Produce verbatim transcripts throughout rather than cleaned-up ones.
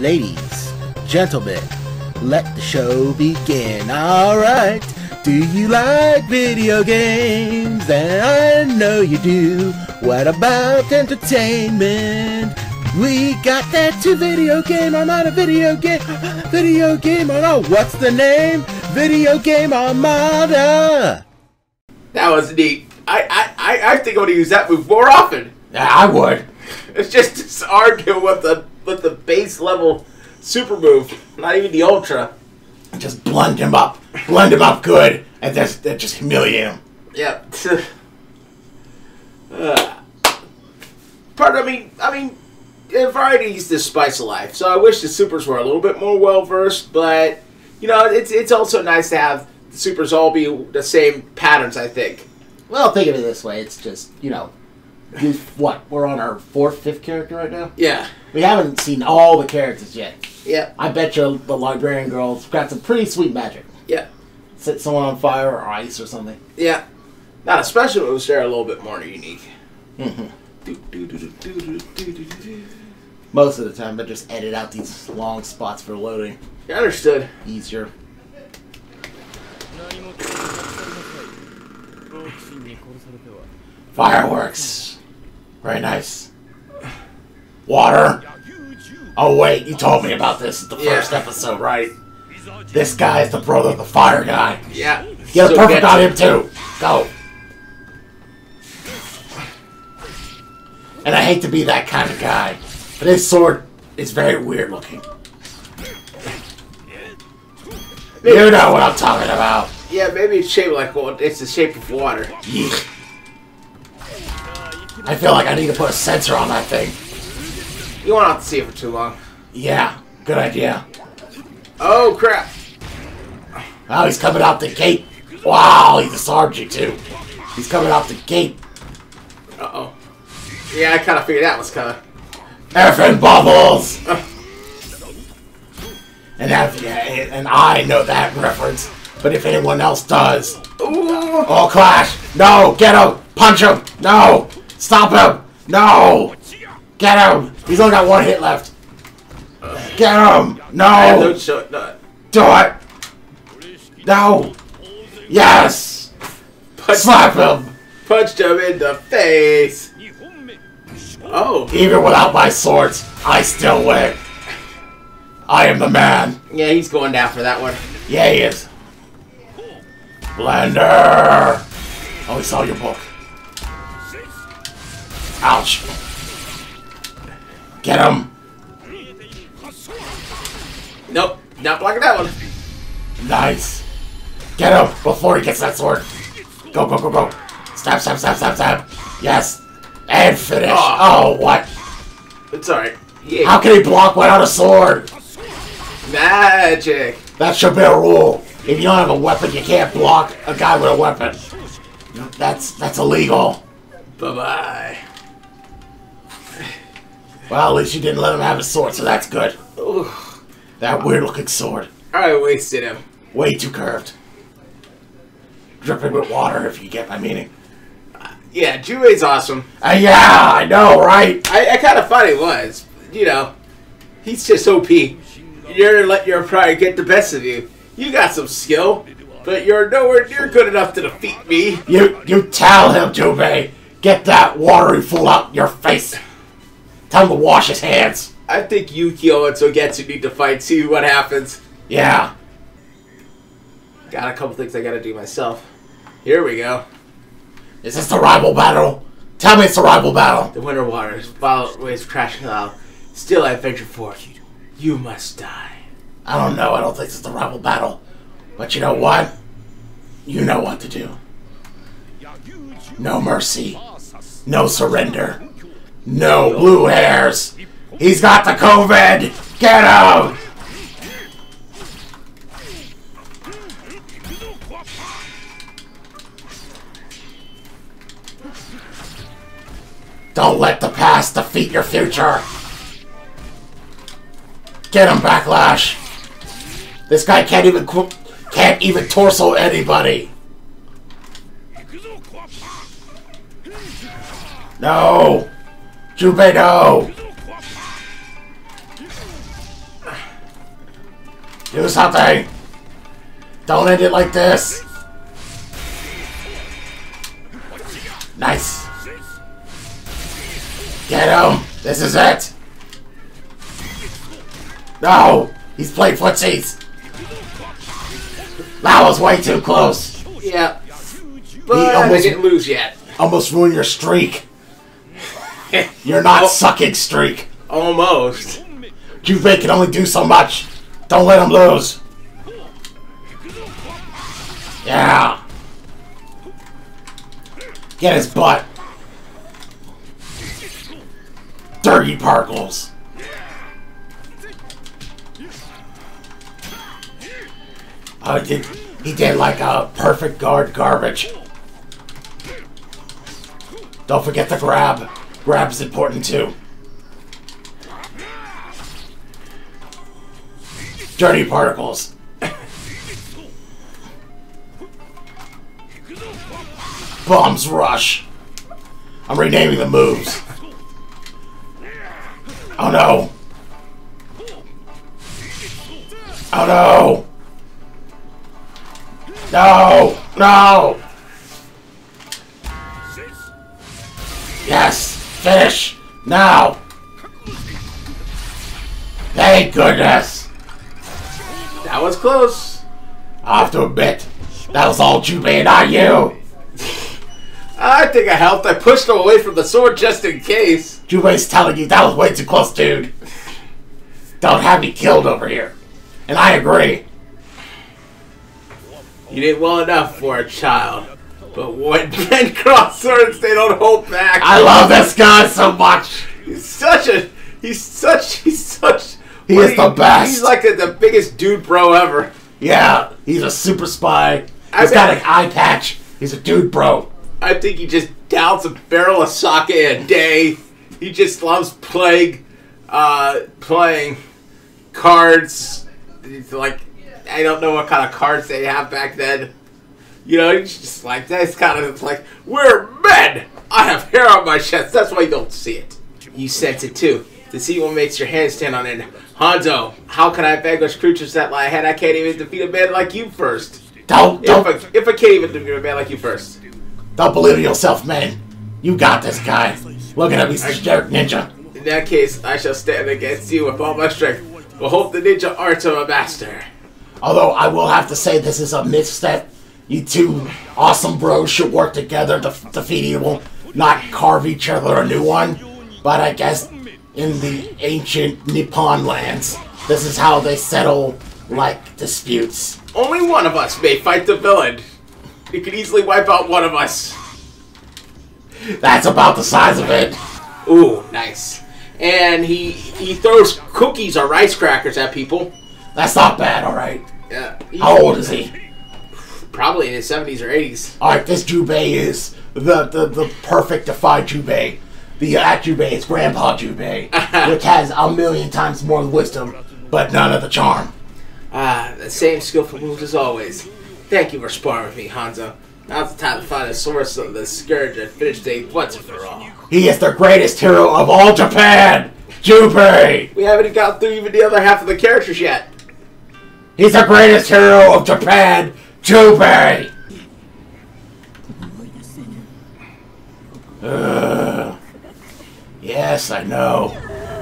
Ladies, gentlemen, let the show begin. Alright, do you like video games? And I know you do. What about entertainment? We got that to Video Game Armada, Video Game, Video Game Armada, what's the name? Video Game Armada! That was neat. I, I, I, I think I'm gonna use that move more often. Yeah, I would. It's just this argument with the, with the base level super move, not even the ultra. Just blend him up. Blend him up good, and that's, that just humiliate him. Yeah. uh, part of me, I mean... And variety's the spice of life, so I wish the supers were a little bit more well versed. But you know, it's it's also nice to have the supers all be the same patterns. I think. Well, think of it this way: it's just you know, what we're on our fourth, fifth character right now. Yeah, we haven't seen all the characters yet. Yeah, I bet you the librarian girl's got some pretty sweet magic. Yeah, set someone on fire or ice or something. Yeah, not especially when they're a little bit more unique. Mm-hmm. Most of the time, they just edit out these long spots for loading. Yeah, understood. Easier. Fireworks. Very nice. Water. Oh wait, you told me about this in the yeah. first episode, right? This guy is the brother of the fire guy. Yeah. Get a so perfect on him too. Go. And I hate to be that kind of guy, but his sword is very weird looking. Maybe you know what I'm talking about. Yeah, maybe it's shaped like well, it's the shape of water. Yeesh. I feel like I need to put a sensor on that thing. You won't have to see it for too long. Yeah, good idea. Oh crap! Oh, he's coming out the gate. Wow, he disarmed you too. He's coming out the gate. Uh oh. Yeah, I kind of figured that was kind of... Effing bubbles! and, that, yeah, and I know that reference, but if anyone else does... Ooh. Oh, Clash! No! Get him! Punch him! No! Stop him! No! Get him! He's only got one hit left. Get him! No! Do it! No! Yes! Punch Slap him! Punched him in the face! Oh. Even without my swords, I still win. I am the man. Yeah, he's going down for that one. Yeah, he is. Blender! Oh, he saw your book. Ouch. Get him. Nope, not blocking that one. Nice. Get him before he gets that sword. Go, go, go, go. Stab, stab, stab, stab, stab. Yes. And finish. Oh, oh what? It's alright. Yeah. How can he block without a sword? Magic. That should be a rule. If you don't have a weapon, you can't block a guy with a weapon. That's that's illegal. Bye bye. Well, at least you didn't let him have a sword, so that's good. Ooh. That weird-looking sword. I wasted him. Way too curved. Dripping with water, if you get my meaning. Yeah, Jubei's awesome. Uh, yeah, I know, right? I, I kind of thought he was. You know, he's just O P. You're gonna let your pride get the best of you. You got some skill, but you're nowhere near good enough to defeat me. You you tell him, Jubei. Get that watery fool out your face. Tell him to wash his hands. I think Yukio and Sogetsu need to fight, see what happens. Yeah. Got a couple things I gotta do myself. Here we go. Is this the rival battle? Tell me it's the rival battle. The winter waters, violent waves crashing out. Still I venture forth. You must die. I don't know. I don't think it's the rival battle. But you know what? You know what to do. No mercy. No surrender. No blue hairs. He's got the COVID. Get him. Don't let the past defeat your future. Get him, Backlash. This guy can't even can't even torso anybody. No, Jubei, no. Do something! Don't end it like this! Nice! Get him! This is it! No! He's playing footsies! That was way too close! Yeah. But almost, I didn't lose yet. Almost ruined your streak. You're not oh. sucking streak. Almost. Jubei can only do so much. Don't let him lose. Yeah. Get his butt. Dirty particles. Oh, he did, he did like a perfect guard garbage. Don't forget the grab. Grab is important too. Dirty particles. Bombs rush. I'm renaming the moves. Oh no. Oh no. No. No. Yes. Finish. Now. Thank goodness. That was close. I have to admit, that was all Jubei, not you. I think I helped. I pushed him away from the sword just in case. Jubei's telling you that was way too close, dude. Don't have me killed over here. And I agree. You did well enough for a child. But when men cross swords, they don't hold back. I love this guy so much. He's such a... He's such... He's such... He what is the you, best. He's like the, the biggest dude bro ever. Yeah, he's a super spy. He's I got mean, an eye patch. He's a dude bro. I think he just downs a barrel of sake a day. He just loves playing, uh, playing cards. He's like, I don't know what kind of cards they have back then. You know, he's just like, that's kind of like, we're men. I have hair on my chest. That's why you don't see it. You sense it too. To see what makes your hands stand on end. Hanzo, how can I vanquish creatures that lie ahead? I can't even defeat a man like you first. Don't, don't. If I, if I can't even defeat a man like you first. Don't believe in yourself, man. You got this guy. Look at him, he's a jerk ninja. In that case, I shall stand against you with all my strength. But hope the ninja arts of a master. Although, I will have to say this is a misstep. You two awesome bros should work together to defeat evil, not carve each other a new one. But I guess... in the ancient Nippon lands, this is how they settle, like, disputes. Only one of us may fight the villain. It could easily wipe out one of us. That's about the size of it. Ooh, nice. And he he throws cookies or rice crackers at people. That's not bad, alright. Yeah. How old is he? Probably in his seventies or eighties. Alright, this Jubei is the, the, the perfect defied Jubei. The at Jubei is Grandpa Jubei, which has a million times more wisdom, but none of the charm. Ah, the same skillful moves as always. Thank you for sparring with me, Hanzo. Now's the time to find the source of the scourge and finish the day once and for all. He is the greatest hero of all Japan, Jubei! We haven't gotten through even the other half of the characters yet. He's the greatest hero of Japan, Jubei! Ugh. Yes, I know.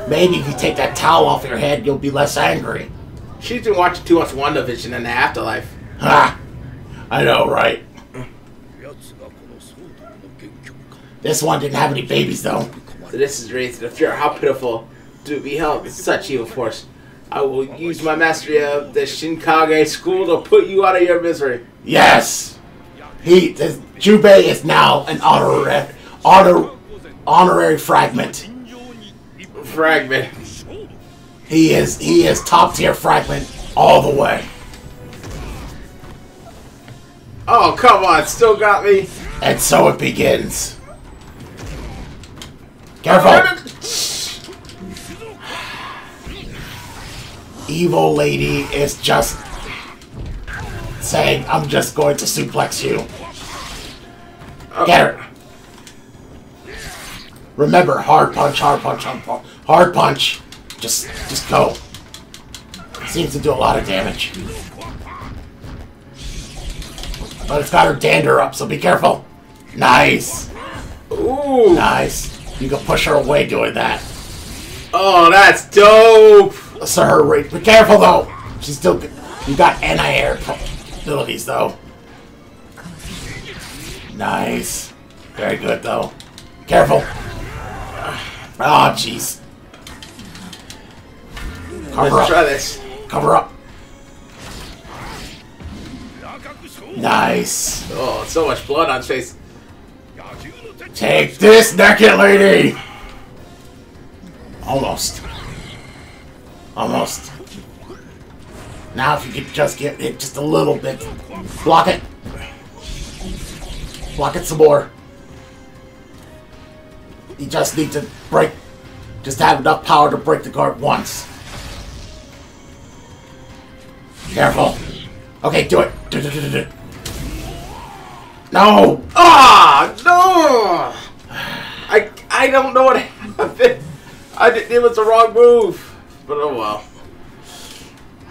Maybe if you take that towel off your head, you'll be less angry. She's been watching too much WandaVision in the afterlife. Ha! I know, right? This one didn't have any babies, though. So this is raised in the fear. How pitiful to be held with such evil force. I will use my mastery of the Shinkage school to put you out of your misery. Yes! He, this, Jubei is now an honor... honor... honorary fragment. Fragment. He is he is top tier fragment all the way. Oh come on, still got me. And so it begins. Careful. Evil lady is just saying, I'm just going to suplex you. Okay. Get her. Remember, hard punch, hard punch, hard punch, hard punch. Just, just go. seems to do a lot of damage. But it's got her dander up, so be careful. Nice. Ooh. Nice. You can push her away doing that. Oh, that's dope. So her rate. Be careful, though. She's still good. You got anti-air abilities, though. Nice. Very good, though. Careful. Oh, jeez. Cover up. Try this. Cover up. Nice. Oh, so much blood on Chase. Take this, naked lady! Almost. Almost. Now if you could just get hit just a little bit. Block it. Block it some more. You just need to break... Just have enough power to break the guard once. Careful. Okay, do it. Do, do, do, do, do. No! Ah! No! I, I don't know what happened. I did, it was the wrong move. But oh well.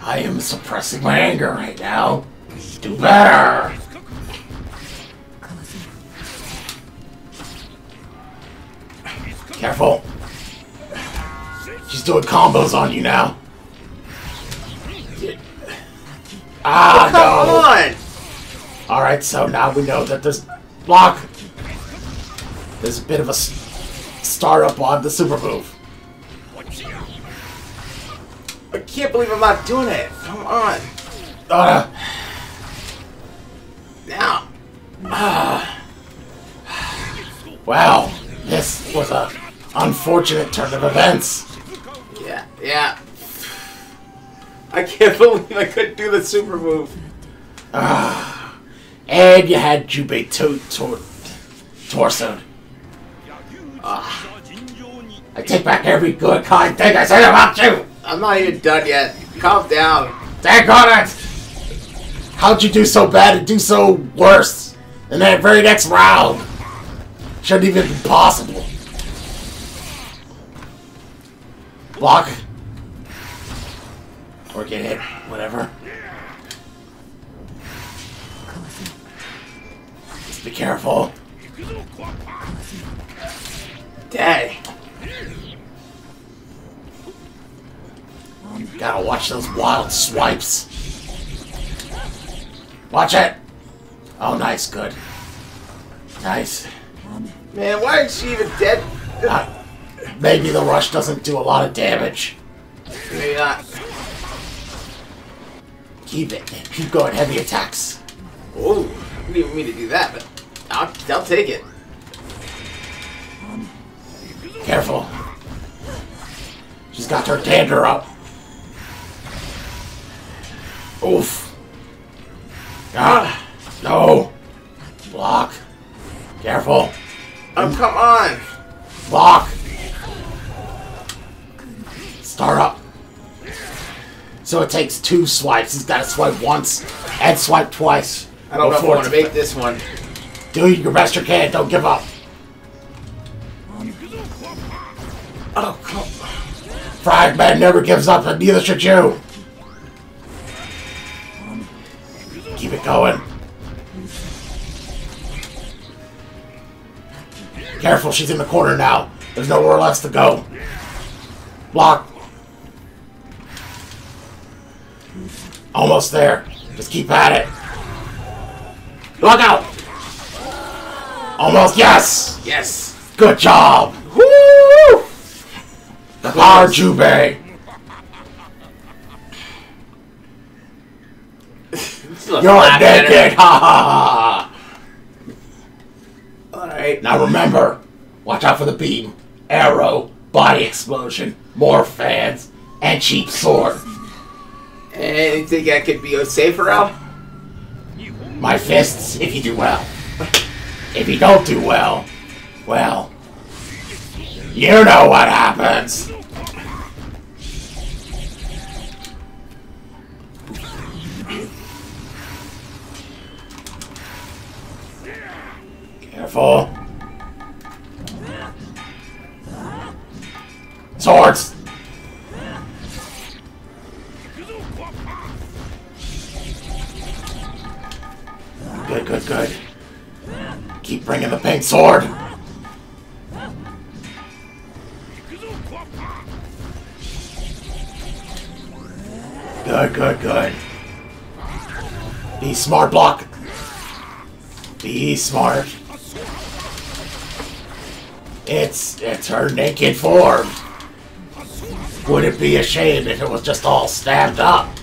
I am suppressing my anger right now. Do better! Careful. She's doing combos on you now. Ah, oh, come no! on! Alright, so now we know that this block, there's a bit of a startup on the super move. I can't believe I'm not doing it. Come on. Uh, now. Uh, wow, this was an unfortunate turn of events. Yeah, yeah. I can't believe I couldn't do the super move. Ah. Uh, And you had Jubei to tor torsoed. Uh, I take back every good kind thing I said about you! I'm not even done yet. Calm down. Dang on it! How'd you do so bad and do so worse in that very next round? Shouldn't even be possible. Block. Or get hit. Whatever. Be careful. Dang. You gotta watch those wild swipes. Watch it! Oh, nice, good. Nice. Man, why is she even dead? Uh, maybe the rush doesn't do a lot of damage. Maybe not. Keep it. Keep going. Heavy attacks. Ooh. I didn't even mean to do that, but I'll, I'll take it. Careful. She's got her dander up. Oof. Ah, no. Block. Careful. Oh, come on. Block. Start up. So it takes two swipes. He's got to swipe once and swipe twice. I don't know if I want to make this one. Do your best you can. Don't give up. Oh, come on. Fragman never gives up, and neither should you. Keep it going. Careful, she's in the corner now. There's nowhere else to go. Block. Almost there. Just keep at it. Look out! Almost, yes! Yes! Good job! Woo! The power Jubei! You're naked! Ha ha ha! Alright, now remember, watch out for the beam, arrow, body explosion, more fans, and cheap sword. Anything that could be safer out? My fists, if you do well. If you don't do well, well, you know what happens. Careful. Swords. Good, good, good. Keep bringing the pink sword. Good, good, good. Be smart, Block. Be smart. It's it's her naked form. Would it be a shame if it was just all stabbed up?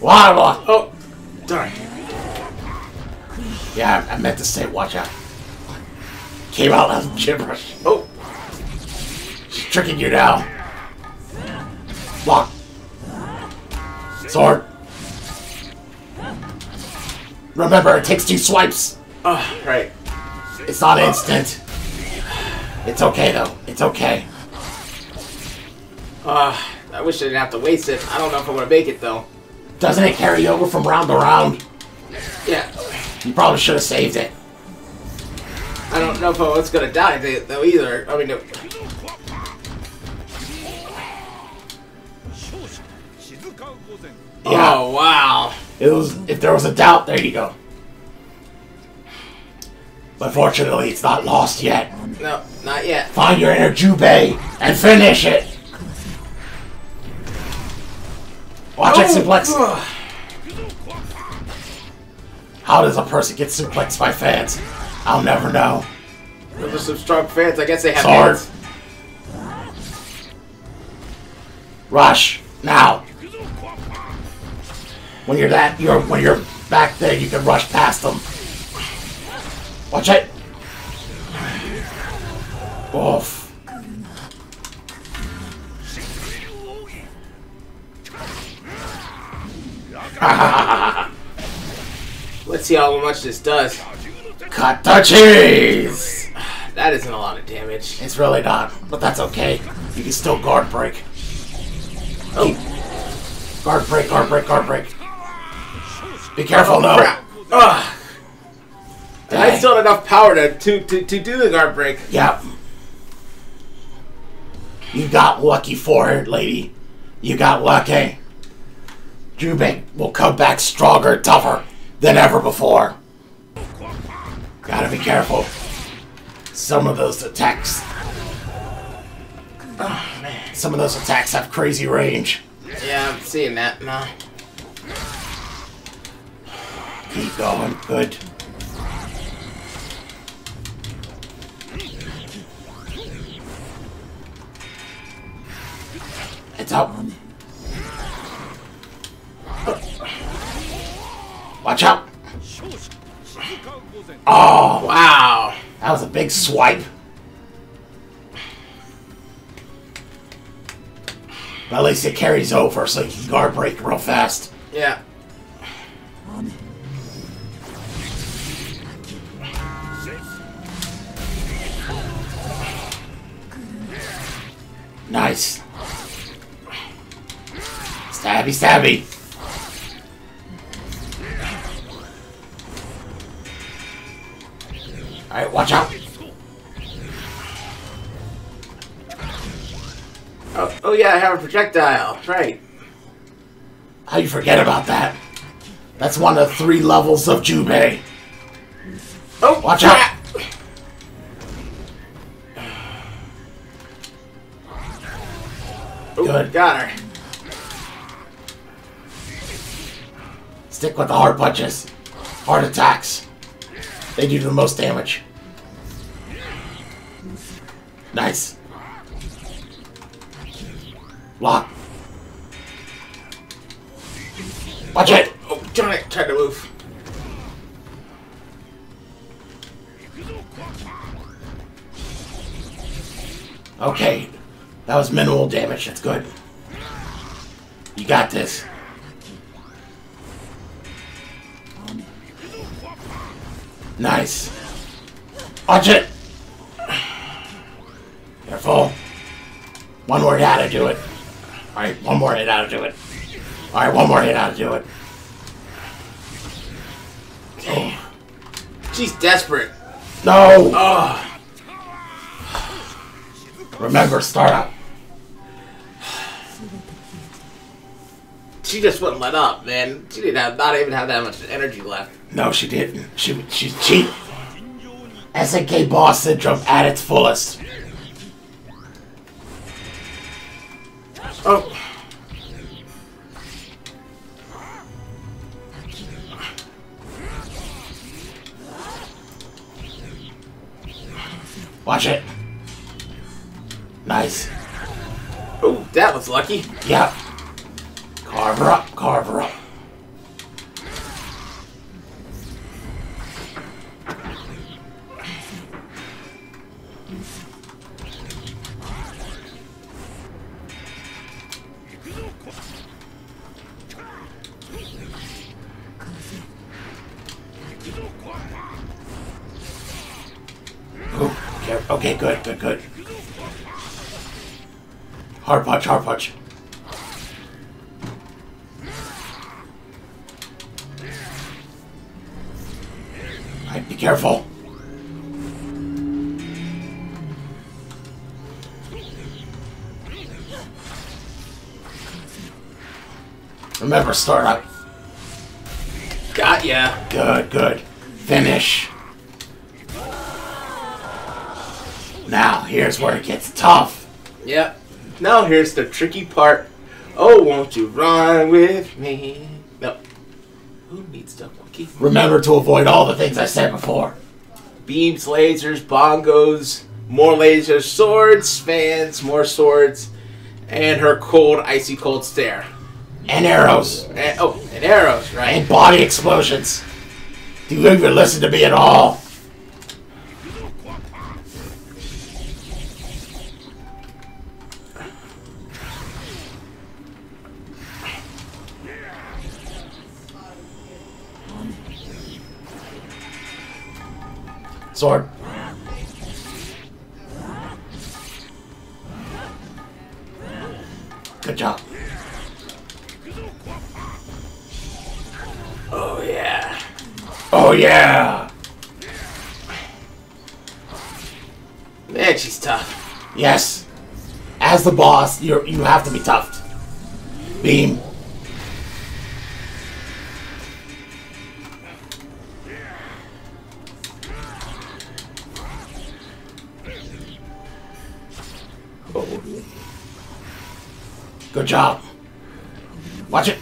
Why, Block? Oh, sorry. Yeah, I meant to say, watch out. Came out of gibberish. Oh, she's tricking you now. Block. Sword. Remember, it takes two swipes. Oh, right. It's not instant. It's okay, though. It's okay. Uh, I wish I didn't have to waste it. I don't know if I'm going to make it, though. Doesn't it carry over from round to round? Yeah. You probably should have saved it. I don't know if I was going to die, though, either. I mean, no. Yeah. Oh, wow. It was, if there was a doubt, there you go. But fortunately, it's not lost yet. No, not yet. Find your inner Jubei and finish it. Watch out, suplex. How does a person get suplexed by fans? I'll never know. Those are some strong fans. I guess they have Sword. Hands. Rush now. When you're that, you're when you're back there, you can rush past them. Watch it. Oof. Let's see how much this does. Cut the cheese. That isn't a lot of damage. It's really not, but that's okay. You can still guard break. Oh, guard break, guard break, guard break. Be careful, though. Oh, no. I still had enough power to, to, to, to do the guard break. Yep. You got lucky for it, lady. You got lucky. Jubei will come back stronger, tougher than ever before. Gotta be careful. Some of those attacks... Oh, man. Some of those attacks have crazy range. Yeah, I'm seeing that now. Keep going. Good. It's up. Watch out. Oh, wow. That was a big swipe. But at least it carries over, so you can guard break real fast. Yeah. Nice. Stabby, stabby. Alright, watch out. Oh, oh yeah, I have a projectile. Right. How you forget about that? That's one of three levels of Jubei. Oh, watch out. Good. Got her. Stick with the hard punches. Hard attacks. They do the most damage. Nice. Block. Watch it! Oh, darn it! Tried to move. Okay. That was minimal damage. That's good. You got this. Nice. Watch it. Careful. One more hit ought to do it. All right, one more hit ought to do it. All right, one more hit ought to do it. Oh. She's desperate. No. Oh. Remember, start out. she just wouldn't let up, man. She didn't have, not even have that much energy left. No, she didn't. She, she's cheap. S N K boss syndrome at its fullest. Oh. Watch it. Nice. Oh, that was lucky. Yeah. Carve her up, carve her up. Okay, good, good, good. Hard punch, hard punch. Alright, be careful. Remember, start up. Got ya. Good, good. Finish. Now, here's where it gets tough. Yep. Now, here's the tricky part. Oh, won't you run with me? No. Who needs the monkey? Remember to avoid all the things I said before. Beams, lasers, bongos, more lasers, swords, fans, more swords, and her cold, icy cold stare. And arrows. And, oh, and arrows, right? And body explosions. Do you even listen to me at all? Sword. Good job. Oh yeah. Oh yeah. Man, she's tough. Yes. As the boss, you you have to be tough. Beam. Good job. Watch it.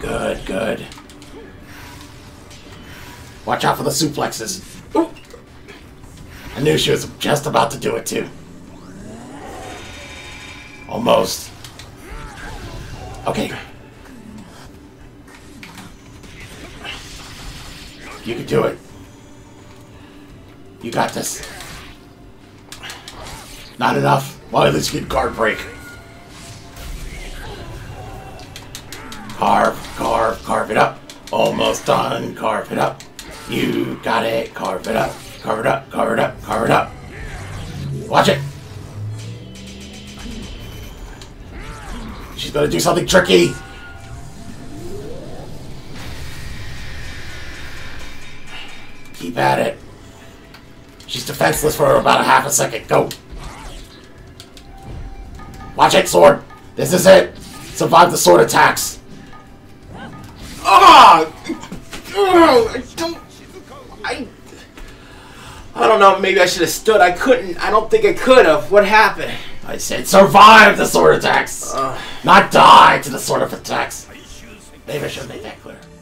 Good, good. Watch out for the suplexes. Ooh. I knew she was just about to do it too. Almost. Okay. You can do it. You got this. Not enough. Why let's get guard break. Carve, carve, carve it up. Almost done. Carve it up. You got it. Carve it up. Carve it up. Carve it up. Carve it up. Watch it. She's gonna do something tricky. Keep at it. She's defenseless for about a half a second. Go. Watch it, sword. This is it. Survive the sword attacks. Ah! Oh, I don't. I. I don't know. Maybe I should have stood. I couldn't. I don't think I could have. What happened? I said survive the sword attacks, uh, not die to the sword of attacks. Maybe I shouldn't make that clear.